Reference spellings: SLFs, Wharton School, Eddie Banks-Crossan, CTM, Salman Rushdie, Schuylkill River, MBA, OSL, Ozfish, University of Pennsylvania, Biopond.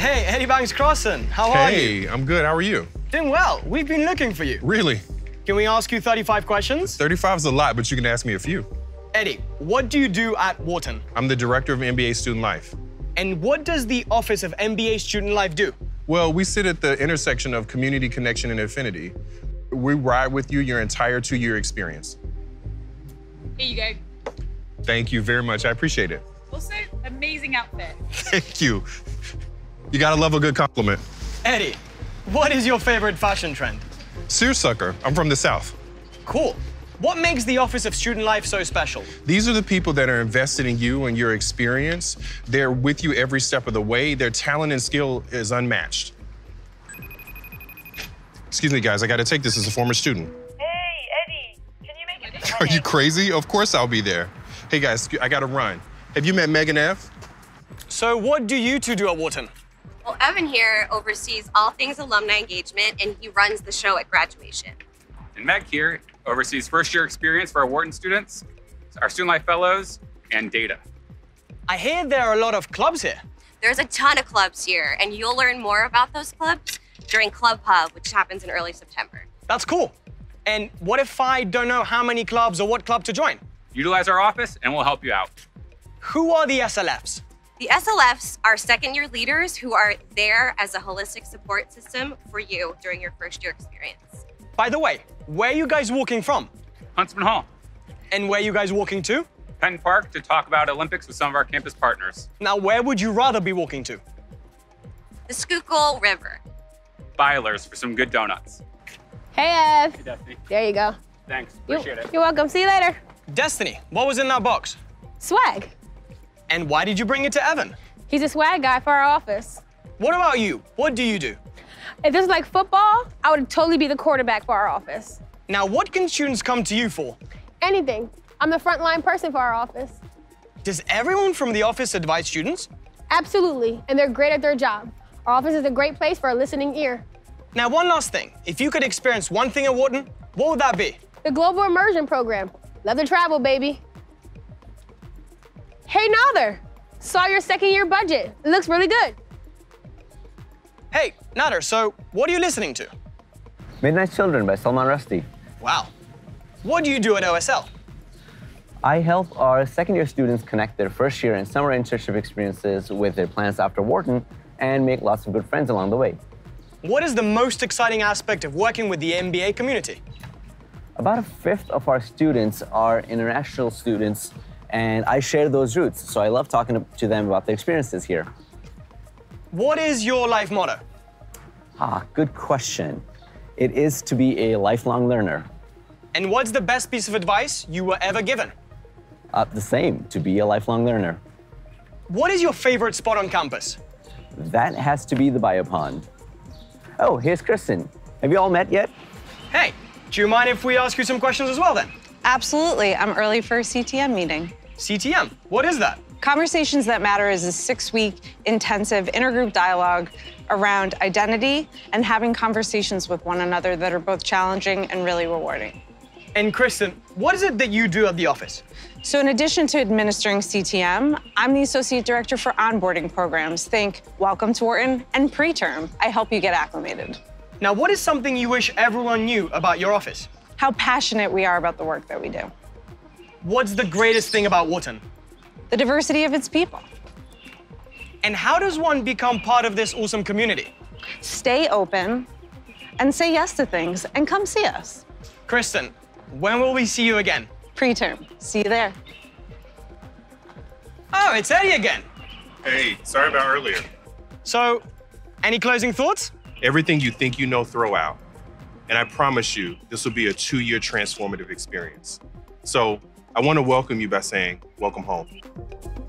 Hey, Eddie Banks-Crossan, how are you? Hey, I'm good. How are you? Doing well. We've been looking for you. Really? Can we ask you 35 questions? 35 is a lot, but you can ask me a few. Eddie, what do you do at Wharton? I'm the director of MBA Student Life. And what does the Office of MBA Student Life do? Well, we sit at the intersection of community, connection, and affinity. We ride with you your entire 2-year experience. Here you go. Thank you very much. I appreciate it. Also, amazing outfit. Thank you. You gotta love a good compliment. Eddie, what is your favorite fashion trend? Seersucker. I'm from the South. Cool. What makes the Office of Student Life so special? These are the people that are invested in you and your experience. They're with you every step of the way. Their talent and skill is unmatched. Excuse me, guys. I got to take this as a former student. Hey, Eddie, can you make it? Are you crazy? Of course I'll be there. Hey, guys, I got to run. Have you met Megan F? So what do you two do at Wharton? Well, Evan here oversees all things alumni engagement, and he runs the show at graduation. And Meg here oversees first-year experience for our Wharton students, our Student Life Fellows, and data. I hear there are a lot of clubs here. There's a ton of clubs here, and you'll learn more about those clubs during Club Hub, which happens in early September. That's cool. And what if I don't know how many clubs or what club to join? Utilize our office, and we'll help you out. Who are the SLFs? The SLFs are second-year leaders who are there as a holistic support system for you during your first-year experience. By the way, where are you guys walking from? Huntsman Hall. And where are you guys walking to? Penn Park to talk about Olympics with some of our campus partners. Now, where would you rather be walking to? The Schuylkill River. Byler's for some good donuts. Hey, Ev. Hey, Destiny. There you go. Thanks. Appreciate it. You're welcome. See you later. Destiny, what was in that box? Swag. And why did you bring it to Evan? He's a swag guy for our office. What about you? What do you do? If this was like football, I would totally be the quarterback for our office. Now, what can students come to you for? Anything. I'm the frontline person for our office. Does everyone from the office advise students? Absolutely, and they're great at their job. Our office is a great place for a listening ear. Now, one last thing. If you could experience one thing at Wharton, what would that be? The Global Immersion Program. Love to travel, baby. Hey, Nader, saw your second-year budget. It looks really good. Hey, Nader, so what are you listening to? Midnight Children by Salman Rushdie. Wow. What do you do at OSL? I help our second-year students connect their first-year and summer internship experiences with their plans after Wharton and make lots of good friends along the way. What is the most exciting aspect of working with the MBA community? About a fifth of our students are international students, and I share those roots, so I love talking to them about their experiences here. What is your life motto? Ah, good question. It is to be a lifelong learner. And what's the best piece of advice you were ever given? The same, to be a lifelong learner. What is your favorite spot on campus? That has to be the Biopond. Oh, here's Kristen. Have you all met yet? Hey, do you mind if we ask you some questions as well then? Absolutely, I'm early for a CTM meeting. CTM, what is that? Conversations That Matter is a 6-week intensive intergroup dialogue around identity and having conversations with one another that are both challenging and really rewarding. And Kristen, what is it that you do at the office? So in addition to administering CTM, I'm the Associate Director for Onboarding Programs. Think Welcome to Wharton and Preterm. I help you get acclimated. Now, what is something you wish everyone knew about your office? How passionate we are about the work that we do. What's the greatest thing about Wharton? The diversity of its people. And how does one become part of this awesome community? Stay open and say yes to things and come see us. Kristen, when will we see you again? Preterm. See you there. Oh, it's Eddie again. Hey, sorry about earlier. So, any closing thoughts? Everything you think you know, throw out. And I promise you, this will be a 2-year transformative experience. So, I want to welcome you by saying, welcome home.